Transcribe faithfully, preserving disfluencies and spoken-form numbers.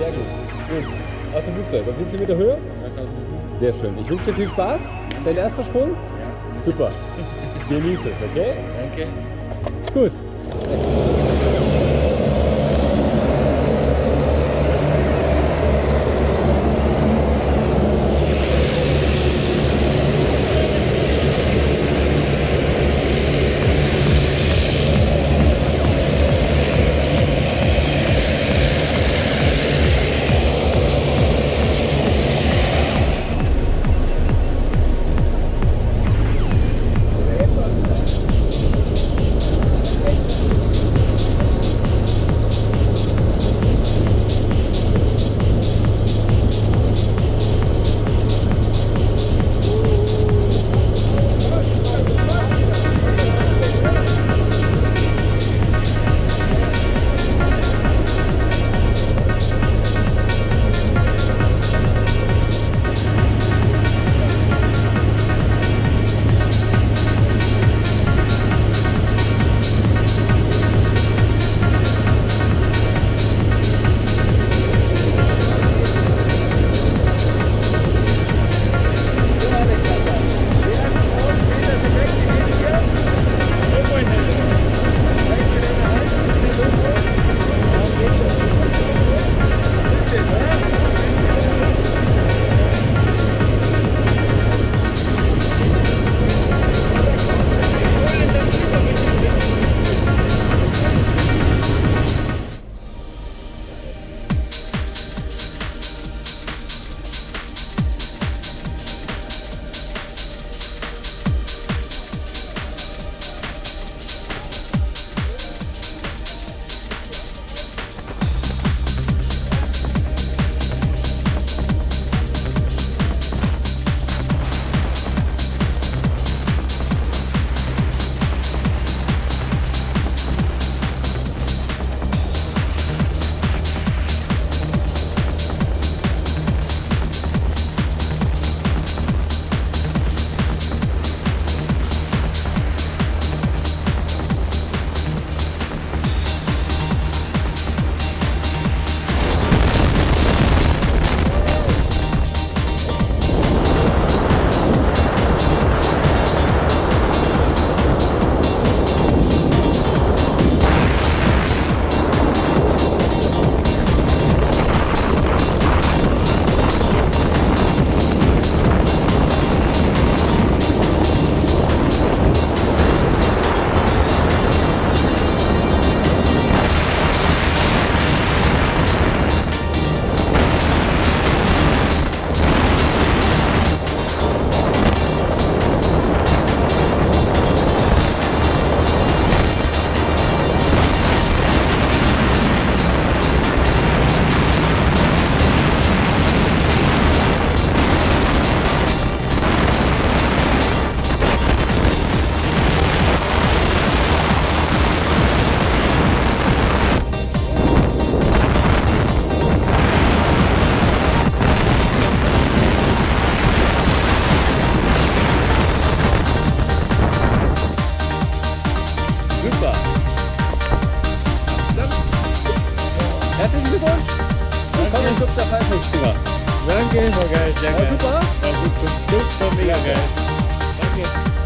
Sehr gut. Gut. Aus dem Flugzeug. Auf siebzehn Meter Höhe? Sehr schön. Ich wünsche dir viel Spaß. Dein erster Sprung? Ja. Super. Genieß es, okay? Danke. Gut. Herzlichen Glückwunsch! Willkommen im Club der Fallschirmspringer. Danke, war geil, sehr geil. War super? War gut, war mega geil. Danke.